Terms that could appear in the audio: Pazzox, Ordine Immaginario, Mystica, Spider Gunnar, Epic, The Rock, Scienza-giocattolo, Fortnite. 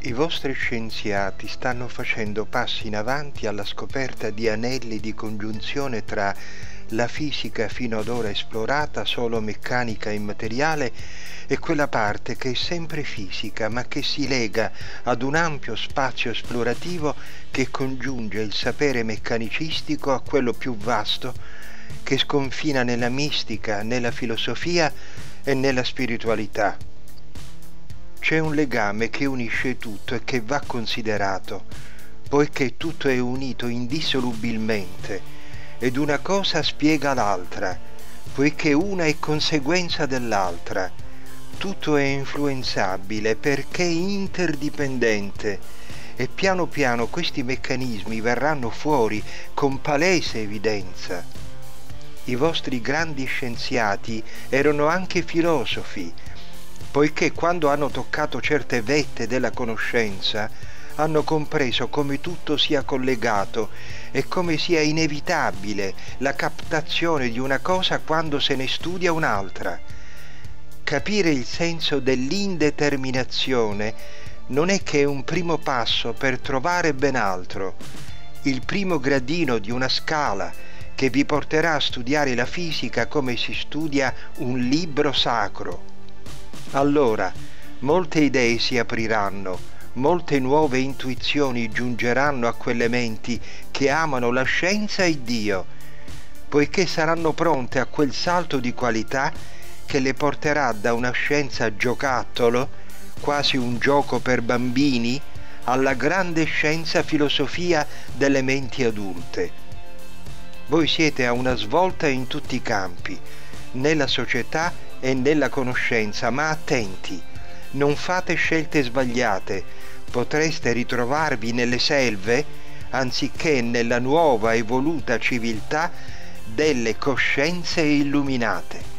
I vostri scienziati stanno facendo passi in avanti alla scoperta di anelli di congiunzione tra la fisica fino ad ora esplorata solo meccanica e immateriale e quella parte che è sempre fisica ma che si lega ad un ampio spazio esplorativo che congiunge il sapere meccanicistico a quello più vasto che sconfina nella mistica, nella filosofia e nella spiritualità. C'è un legame che unisce tutto e che va considerato, poiché tutto è unito indissolubilmente ed una cosa spiega l'altra, poiché una è conseguenza dell'altra. Tutto è influenzabile perché interdipendente e piano piano questi meccanismi verranno fuori con palese evidenza. I vostri grandi scienziati erano anche filosofi, poiché quando hanno toccato certe vette della conoscenza hanno compreso come tutto sia collegato e come sia inevitabile la captazione di una cosa quando se ne studia un'altra. Capire il senso dell'indeterminazione non è che un primo passo per trovare ben altro, il primo gradino di una scala che vi porterà a studiare la fisica come si studia un libro sacro. Allora, molte idee si apriranno, molte nuove intuizioni giungeranno a quelle menti che amano la scienza e Dio, poiché saranno pronte a quel salto di qualità che le porterà da una scienza giocattolo, quasi un gioco per bambini, alla grande scienza filosofia delle menti adulte. Voi siete a una svolta in tutti i campi, nella società e nella conoscenza, ma attenti, non fate scelte sbagliate, potreste ritrovarvi nelle selve anziché nella nuova evoluta civiltà delle coscienze illuminate.